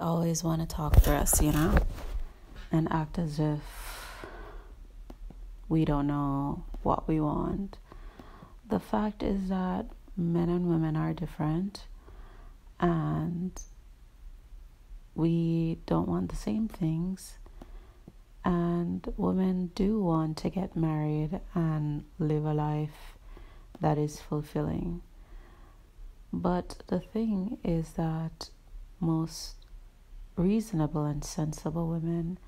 always want to talk for us, you know, and act as if we don't know what we want. The fact is that men and women are different, and we don't want the same things. And women do want to get married and live a life that is fulfilling. But the thing is that most reasonable and sensible women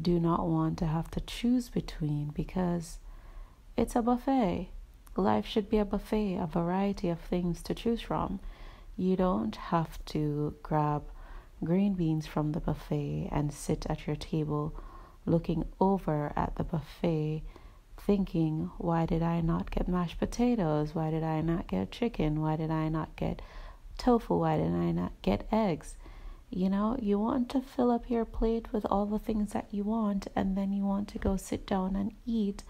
do not want to have to choose between, because it's a buffet. Life should be a buffet, a variety of things to choose from. You don't have to grab green beans from the buffet and sit at your table looking over at the buffet thinking, why did I not get mashed potatoes? Why did I not get chicken? Why did I not get tofu? Why did I not get eggs? You know, you want to fill up your plate with all the things that you want, and then you want to go sit down and eat,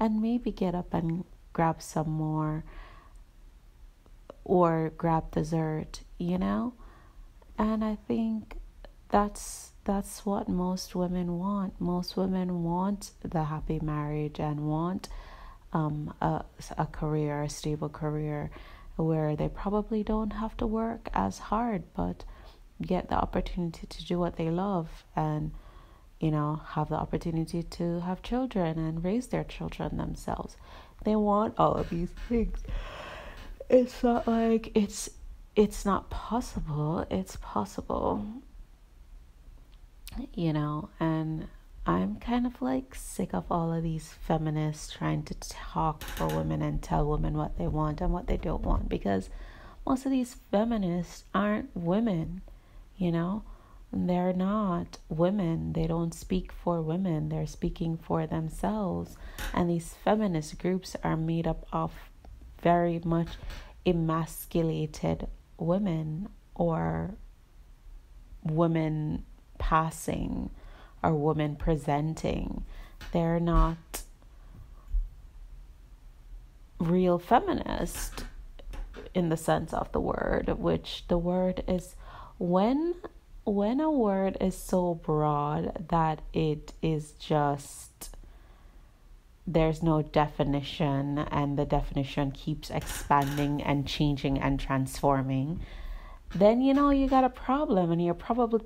and maybe get up and grab some more or grab dessert, you know? And I think that's what most women want. Most women want the happy marriage and want a career, a stable career, where they probably don't have to work as hard, but get the opportunity to do what they love, and, you know, have the opportunity to have children and raise their children themselves. They want all of these things. It's not like it's not possible. It's possible, you know. And I'm kind of like sick of all of these feminists trying to talk for women and tell women what they want and what they don't want, because most of these feminists aren't women, you know. They're not women. They don't speak for women. They're speaking for themselves. And these feminist groups are made up of very much emasculated women, or women passing, or women presenting. They're not real feminist in the sense of the word, which the word is, when a word is so broad that it is just, there's no definition, and the definition keeps expanding and changing and transforming, then, you know, you got a problem, and you're probably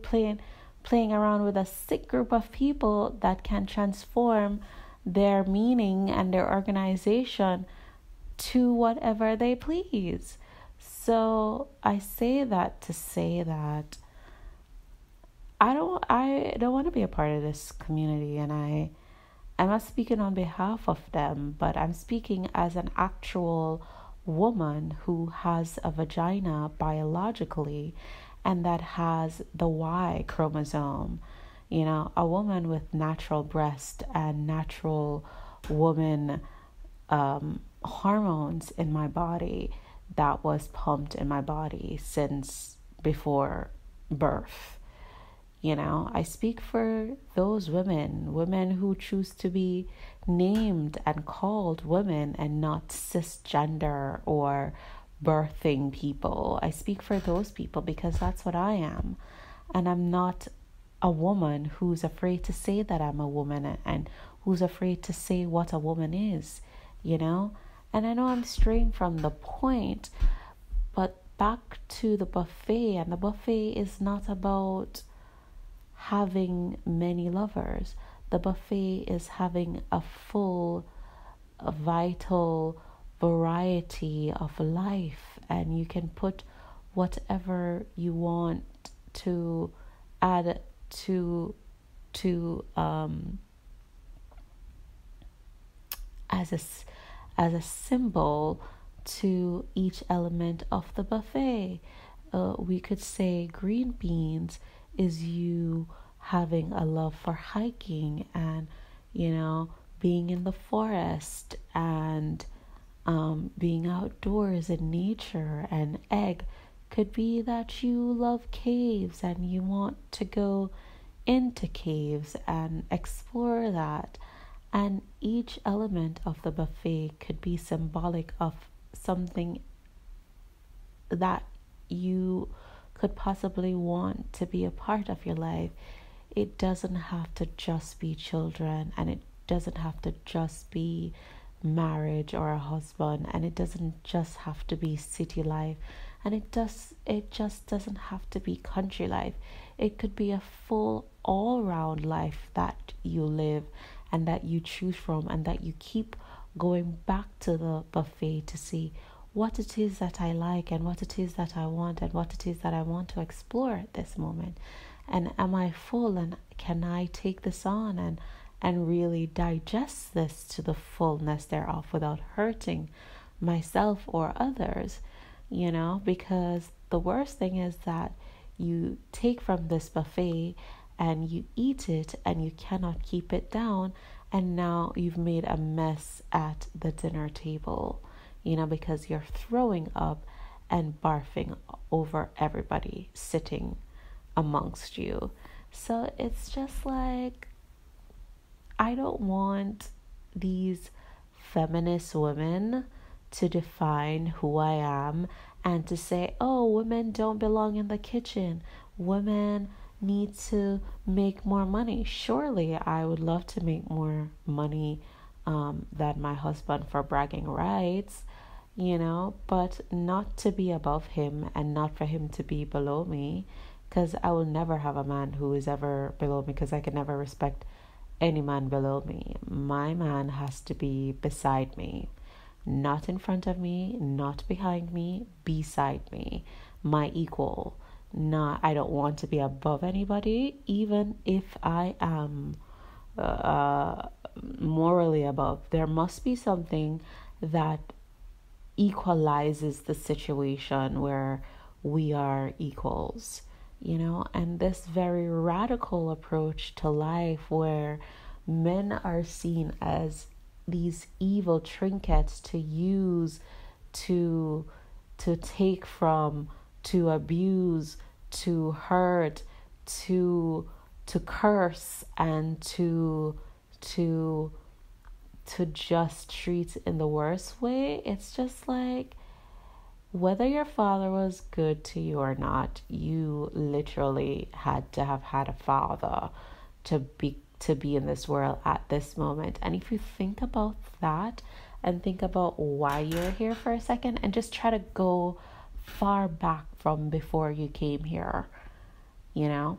playing around with a sick group of people that can transform their meaning and their organization to whatever they please. So I say that to say that I don't want to be a part of this community, and I'm not speaking on behalf of them, but I'm speaking as an actual woman who has a vagina biologically, and that has the Y chromosome. You know, a woman with natural breast and natural woman hormones in my body that was pumped in my body since before birth. You know, I speak for those women who choose to be named and called women and not cisgender or birthing people. I speak for those people, because that's what I am. And I'm not a woman who's afraid to say that I'm a woman, and who's afraid to say what a woman is, you know? And I know I'm straying from the point, but back to the buffet. And the buffet is not about having many lovers. The buffet is having a full, vital variety of life, and you can put whatever you want to add to as a symbol to each element of the buffet. We could say green beans is you having a love for hiking, and, you know, being in the forest, and being outdoors in nature. And egg could be that you love caves and you want to go into caves and explore that. And each element of the buffet could be symbolic of something that you could possibly want to be a part of your life. It doesn't have to just be children, and it doesn't have to just be marriage or a husband, and it doesn't just have to be city life, and it just doesn't have to be country life. It could be a full all-round life that you live and that you choose from, and that you keep going back to the buffet to see what it is that I like, and what it is that I want, and what it is that I want to explore at this moment. And am I full, and can I take this on and really digest this to the fullness thereof without hurting myself or others? You know, because the worst thing is that you take from this buffet and you eat it and you cannot keep it down, and now you've made a mess at the dinner table, you know, because you're throwing up and barfing over everybody sitting amongst you. So it's just like, I don't want these feminist women to define who I am and to say, oh, women don't belong in the kitchen. Women need to make more money. Surely I would love to make more money than my husband for bragging rights, you know, but not to be above him and not for him to be below me, because I will never have a man who is ever below me, because I can never respect any man below me. My man has to be beside me, not in front of me, not behind me, beside me, my equal. Not, I don't want to be above anybody, even if I am morally above. There must be something that equalizes the situation where we are equals. You know, and this very radical approach to life where men are seen as these evil trinkets to use, to take from, to abuse, to hurt, to curse, and to just treat in the worst way. It's just like, whether your father was good to you or not, you literally had to have had a father to be in this world at this moment. And if you think about that and think about why you're here for a second, and just try to go far back from before you came here, you know,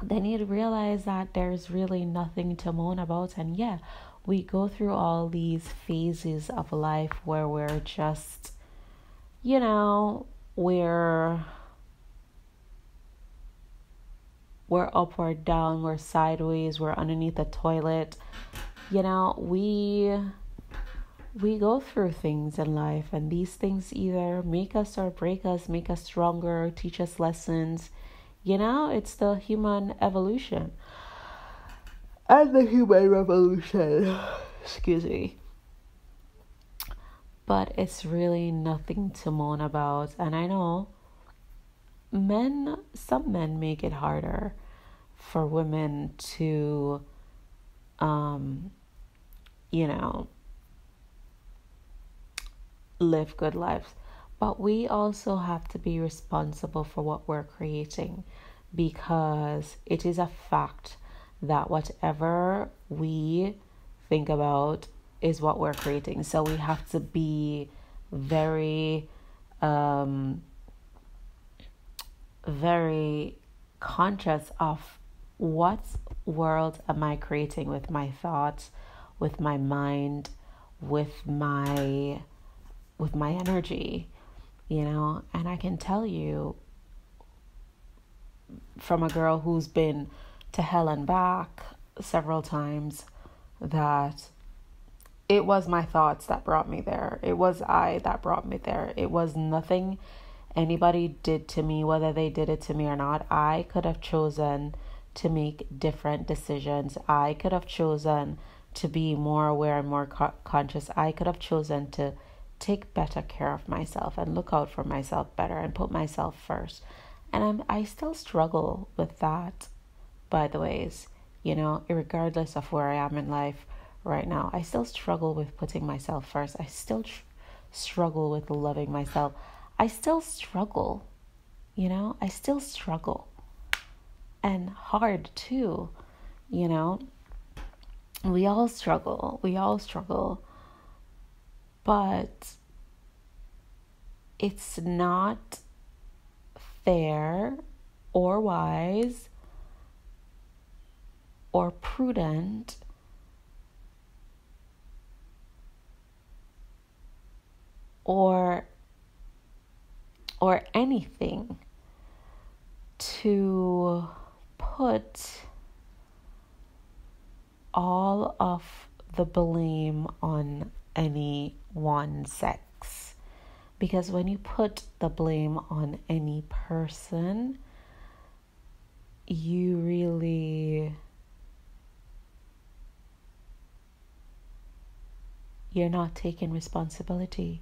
then you'd realize that there's really nothing to moan about. And yeah, we go through all these phases of life where we're just, you know, we're up or down, we're sideways, we're underneath the toilet. You know, we go through things in life, and these things either make us or break us, make us stronger, teach us lessons. You know, it's the human evolution and the human revolution. Excuse me. But it's really nothing to moan about. And I know some men make it harder for women to, you know, live good lives. But we also have to be responsible for what we're creating, because it is a fact that whatever we think about is what we're creating. So we have to be very, very conscious of what world am I creating with my thoughts, with my mind, with my energy, you know. And I can tell you, from a girl who's been to hell and back several times, that it was my thoughts that brought me there. It was I that brought me there. It was nothing anybody did to me, whether they did it to me or not. I could have chosen to make different decisions. I could have chosen to be more aware and more conscious. I could have chosen to take better care of myself and look out for myself better and put myself first. And I still struggle with that, by the ways, you know, regardless of where I am in life. Right now, I still struggle with putting myself first. I still struggle with loving myself. I still struggle, you know? I still struggle, and hard too, you know? We all struggle, but it's not fair or wise or prudent or anything to put all of the blame on any one sex. Because when you put the blame on any person, you really, you're not taking responsibility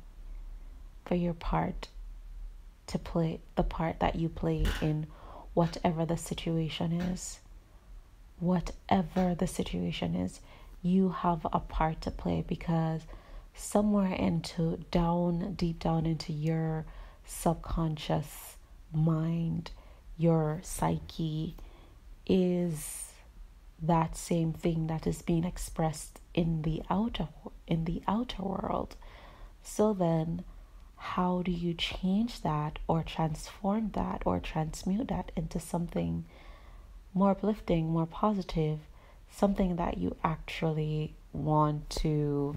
for your part, to play the part that you play in whatever the situation is, you have a part to play, because somewhere deep down into your subconscious mind, your psyche, is that same thing that is being expressed in the outer world. So then, how do you change that or transform that or transmute that into something more uplifting, more positive, something that you actually want to,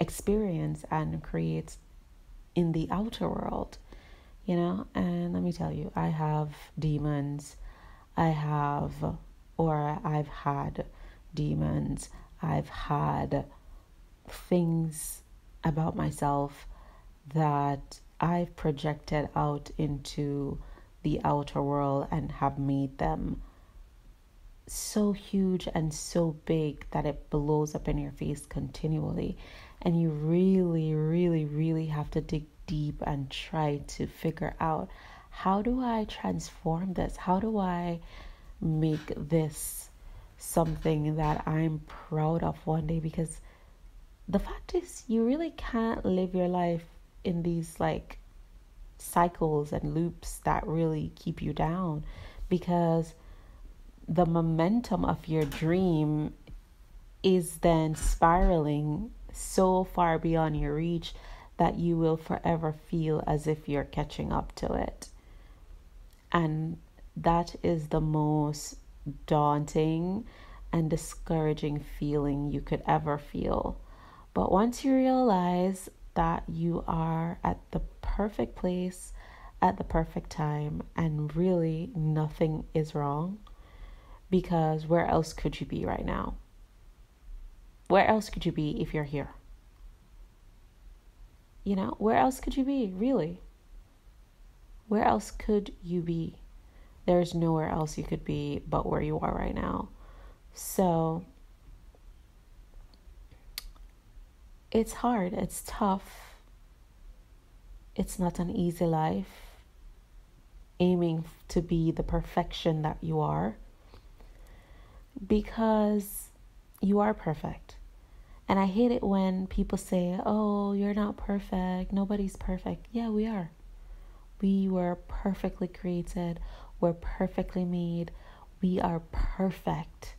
experience and create in the outer world, you know? And let me tell you, I have demons. I've had demons. I've had things about myself that I've projected out into the outer world and have made them so huge and so big that it blows up in your face continually. And you really, really, really have to dig deep and try to figure out, how do I transform this? How do I make this something that I'm proud of one day? Because the fact is, you really can't live your life in these like cycles and loops that really keep you down, because the momentum of your dream is then spiraling so far beyond your reach that you will forever feel as if you're catching up to it. And that is the most daunting and discouraging feeling you could ever feel. But once you realize that you are at the perfect place at the perfect time, and really nothing is wrong, because where else could you be right now? Where else could you be if you're here? You know, where else could you be, really? Where else could you be? There's nowhere else you could be but where you are right now. So it's hard, it's tough, it's not an easy life, aiming to be the perfection that you are, because you are perfect. And I hate it when people say, oh, you're not perfect, nobody's perfect. Yeah, we are. We were perfectly created, we're perfectly made, we are perfect.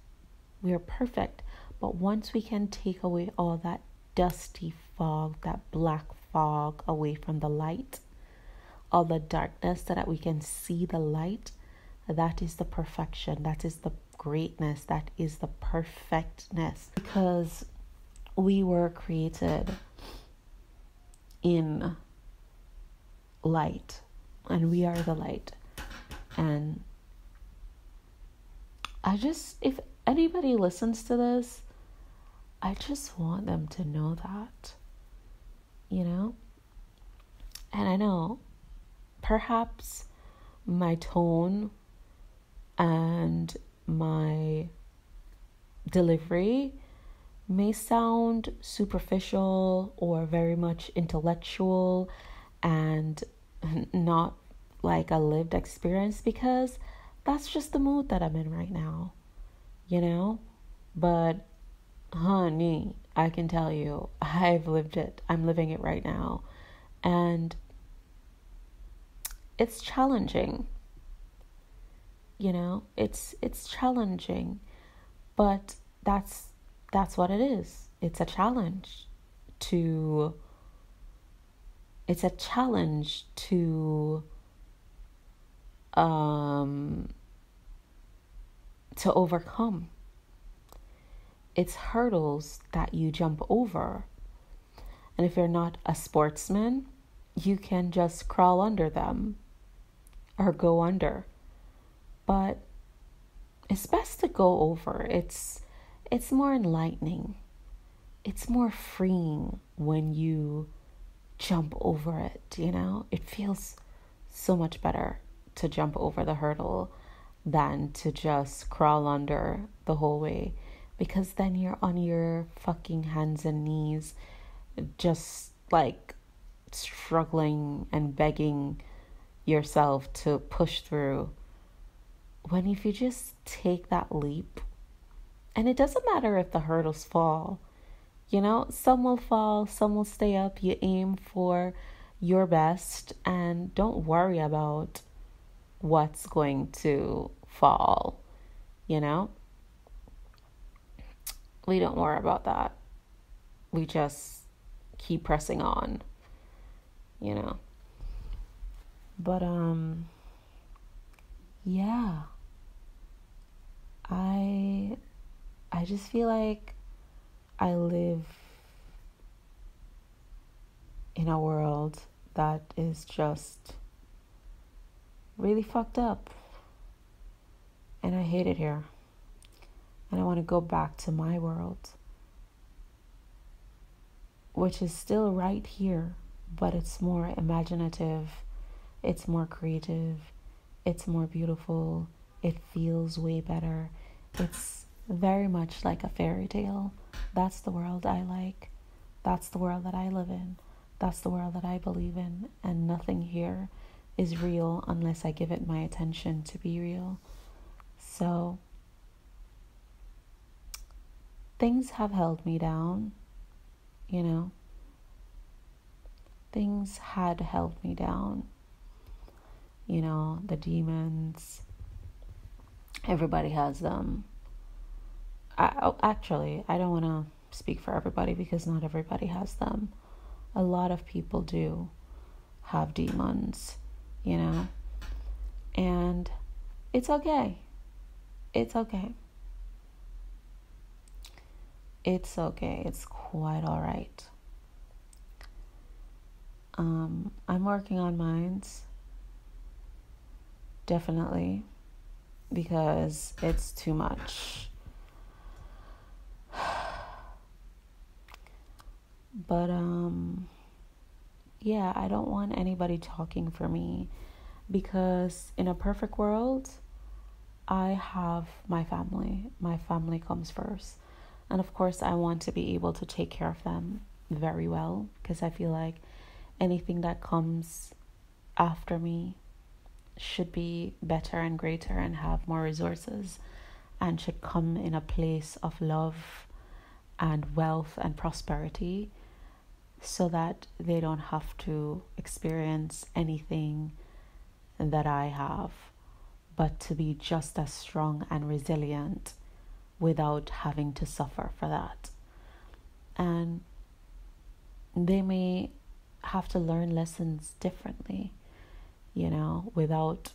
We are perfect. But once we can take away all that dusty fog, that black fog away from the light, all the darkness, so that we can see the light, that is the perfection, that is the greatness, that is the perfectness. Because we were created in light, and we are the light. And if anybody listens to this, I just want them to know that, you know? And I know perhaps my tone and my delivery may sound superficial or very much intellectual and not like a lived experience, because that's just the mood that I'm in right now, you know? But honey, I can tell you, I've lived it. I'm living it right now. And it's challenging. You know, it's challenging, but that's what it is. It's a challenge to to overcome. It's hurdles that you jump over. And if you're not a sportsman, you can just crawl under them or go under. But it's best to go over. It's more enlightening. It's more freeing when you jump over it, you know? It feels so much better to jump over the hurdle than to just crawl under the whole way, because then you're on your fucking hands and knees just like struggling and begging yourself to push through. When if you just take that leap, and it doesn't matter if the hurdles fall, you know, some will fall, some will stay up. You aim for your best and don't worry about what's going to fall, you know? We don't worry about that. We just keep pressing on, you know? But, yeah. I just feel like I live in a world that is just really fucked up, and I hate it here, and I want to go back to my world, which is still right here, but it's more imaginative, it's more creative, it's more beautiful, it feels way better, it's very much like a fairy tale. That's the world I like. That's the world that I live in. That's the world that I believe in. And nothing here is real unless I give it my attention to be real. So things have held me down, you know. Things had held me down. You know, the demons. Everybody has them. I don't want to speak for everybody because not everybody has them. A lot of people do have demons, you know, and it's okay. It's okay. It's okay. It's quite all right. I'm working on mine, definitely, because it's too much. But, yeah, I don't want anybody talking for me, because in a perfect world, I have my family. My family comes first. And of course, I want to be able to take care of them very well, because I feel like anything that comes after me should be better and greater and have more resources and should come in a place of love and wealth and prosperity, so that they don't have to experience anything that I have, but to be just as strong and resilient without having to suffer for that. And they may have to learn lessons differently, you know, without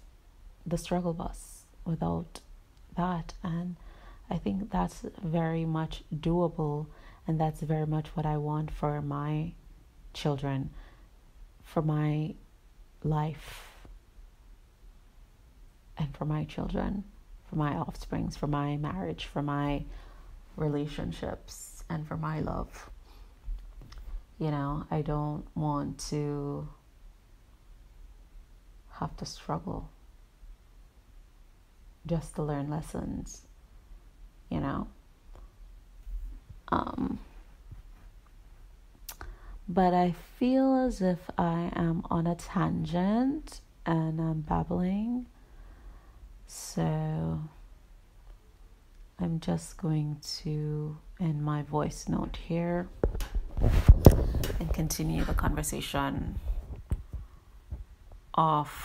the struggle bus, without that. And I think that's very much doable, and that's very much what I want for my children, for my life, and for my children, for my offsprings, for my marriage, for my relationships, and for my love. You know, I don't want to have to struggle just to learn lessons. You know, but I feel as if I am on a tangent and I'm babbling, so I'm just going to end my voice note here and continue the conversation offline.